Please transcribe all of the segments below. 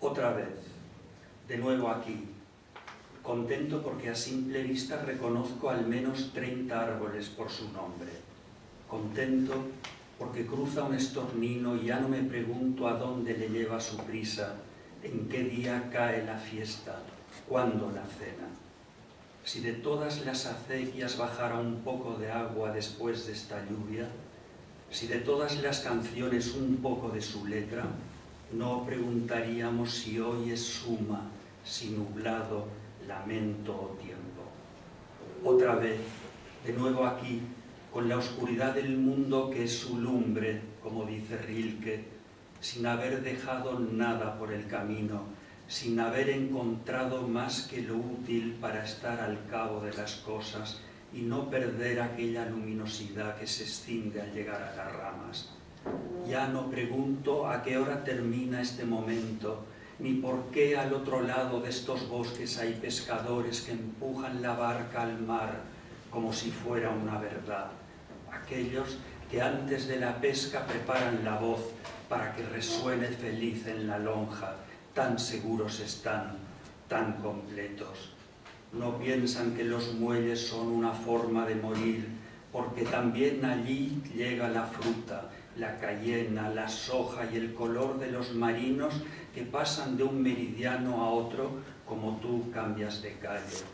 otra vez, de nuevo aquí, contento porque a simple vista reconozco al menos 30 árboles por su nombre, contento porque cruza un estornino y ya no me pregunto a dónde le lleva su prisa, en qué día cae la fiesta, cuándo la cena. Si de todas las acequias bajara un poco de agua después de esta lluvia, si de todas las canciones un poco de su letra, no preguntaríamos si hoy es suma, si nublado, lamento o tiempo. Otra vez, de nuevo aquí, con la oscuridad del mundo que es su lumbre, como dice Rilke, sin haber dejado nada por el camino, sin haber encontrado más que lo útil para estar al cabo de las cosas y no perder aquella luminosidad que se extingue al llegar a las ramas. Ya no pregunto a qué hora termina este momento, ni por qué al otro lado de estos bosques hay pescadores que empujan la barca al mar como si fuera una verdad. Aquellos que antes de la pesca preparan la voz para que resuene feliz en la lonja, tan seguros están, tan completos. No piensan que los muelles son una forma de morir, porque también allí llega la fruta, la cayena, la soja y el color de los marinos que pasan de un meridiano a otro como tú cambias de calle.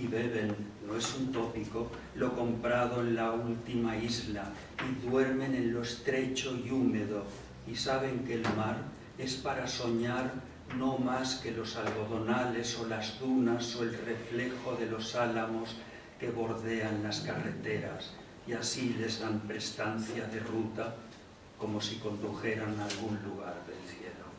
Y beben, no es un tópico, lo comprado en la última isla y duermen en lo estrecho y húmedo y saben que el mar es para soñar no más que los algodonales o las dunas o el reflejo de los álamos que bordean las carreteras y así les dan prestancia de ruta como si condujeran a algún lugar del cielo.